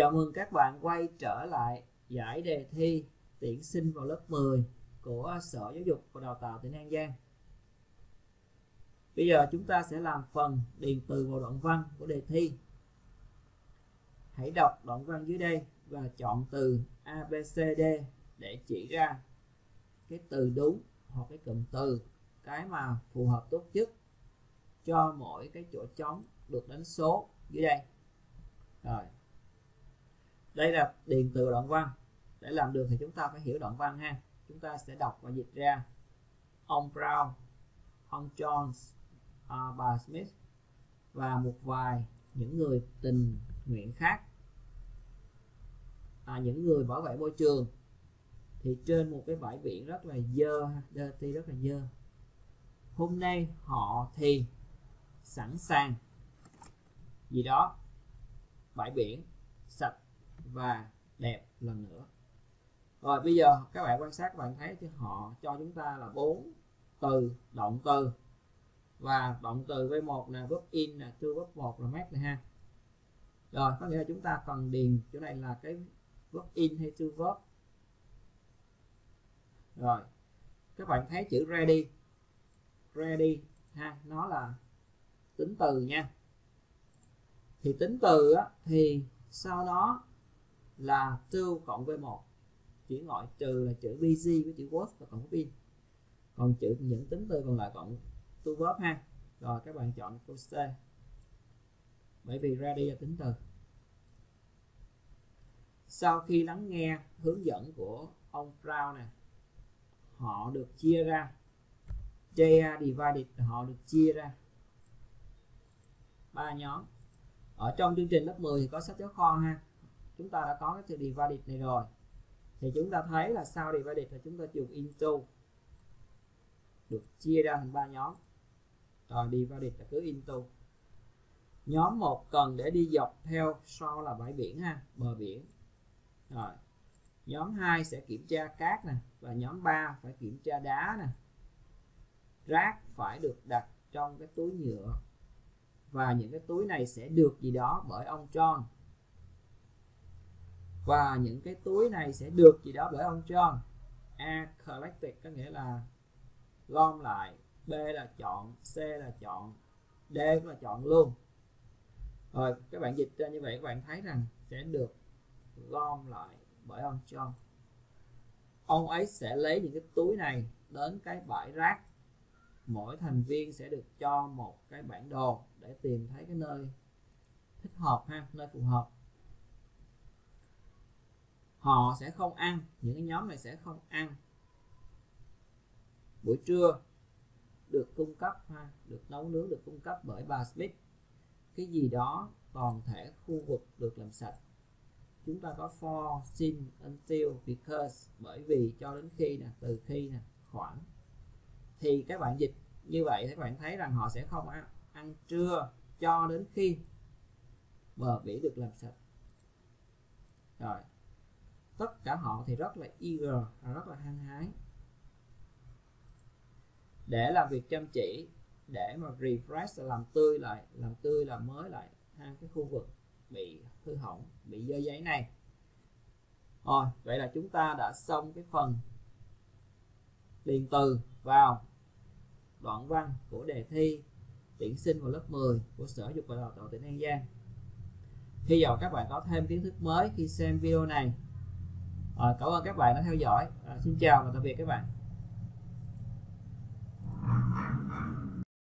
Chào mừng các bạn quay trở lại giải đề thi tuyển sinh vào lớp 10 của Sở Giáo dục và Đào tạo tỉnh An Giang. Bây giờ chúng ta sẽ làm phần điền từ vào đoạn văn của đề thi. Hãy đọc đoạn văn dưới đây và chọn từ A, B, C, D để chỉ ra cái từ đúng hoặc cái cụm từ, cái mà phù hợp tốt nhất cho mỗi cái chỗ trống được đánh số dưới đây. Rồi. Đây là điền từ đoạn văn. Để làm được thì chúng ta phải hiểu đoạn văn ha. Chúng ta sẽ đọc và dịch ra. Ông Brown, ông Jones, bà Smith và một vài những người tình nguyện khác, những người bảo vệ môi trường, thì trên một cái bãi biển rất là dơ. Hôm nay họ thì sẵn sàng gì đó, bãi biển sạch và đẹp lần nữa. Rồi bây giờ các bạn quan sát, các bạn thấy thì họ cho chúng ta là 4 từ động từ, và động từ V1 là verb in, là to, verb 1 là make này ha. Rồi có nghĩa là chúng ta cần điền chỗ này là cái verb in hay to verb. Rồi các bạn thấy chữ ready ha, nó là tính từ nha. Thì tính từ á, thì sau đó là to cộng V1, chữ ngoại trừ là chữ BG với chữ was và cộng verb in, còn chữ những tính từ còn lại cộng to verb ha. Rồi các bạn chọn câu C, bởi vì ready là tính từ. Sau khi lắng nghe hướng dẫn của ông Brown nè, họ được chia ra, họ được chia ra 3 nhóm. Ở trong chương trình lớp 10 thì có sách giáo khoa ha, chúng ta đã có cái từ divided này rồi, thì chúng ta thấy là sau divided là chúng ta dùng into, được chia ra thành 3 nhóm. Rồi divided là cứ into. Nhóm 1 cần để đi dọc theo sau là bãi biển ha, bờ biển. Rồi nhóm 2 sẽ kiểm tra cát nè, và nhóm 3 phải kiểm tra đá nè. Rác phải được đặt trong cái túi nhựa, và những cái túi này sẽ được gì đó bởi ông John. A, collected có nghĩa là gom lại, B là chọn, C là chọn, D cũng là chọn luôn. Rồi các bạn dịch ra như vậy, các bạn thấy rằng sẽ được gom lại bởi ông John. Ông ấy sẽ lấy những cái túi này đến cái bãi rác. Mỗi thành viên sẽ được cho một cái bản đồ để tìm thấy cái nơi thích hợp ha, nơi phù hợp. Họ sẽ không ăn, những cái nhóm này sẽ không ăn. Buổi trưa được cung cấp ha, được nấu nướng, được cung cấp bởi bà Smith. Cái gì đó toàn thể khu vực được làm sạch. Chúng ta có for, since, until, because, bởi vì, cho đến khi nè, từ khi nè, khoảng. Thì các bạn dịch như vậy, các bạn thấy rằng họ sẽ không ăn trưa cho đến khi bờ biển được làm sạch. Rồi tất cả họ thì rất là eager, rất là hăng hái để làm việc chăm chỉ, để mà refresh, làm tươi làm mới lại ha, cái khu vực bị hư hỏng, bị dơ giấy này. Rồi vậy là chúng ta đã xong cái phần điền từ vào đoạn văn của đề thi tuyển sinh vào lớp 10 của Sở Giáo dục và Đào tạo tỉnh An Giang. Hy vọng các bạn có thêm kiến thức mới khi xem video này. Cảm ơn các bạn đã theo dõi. Xin chào và tạm biệt các bạn.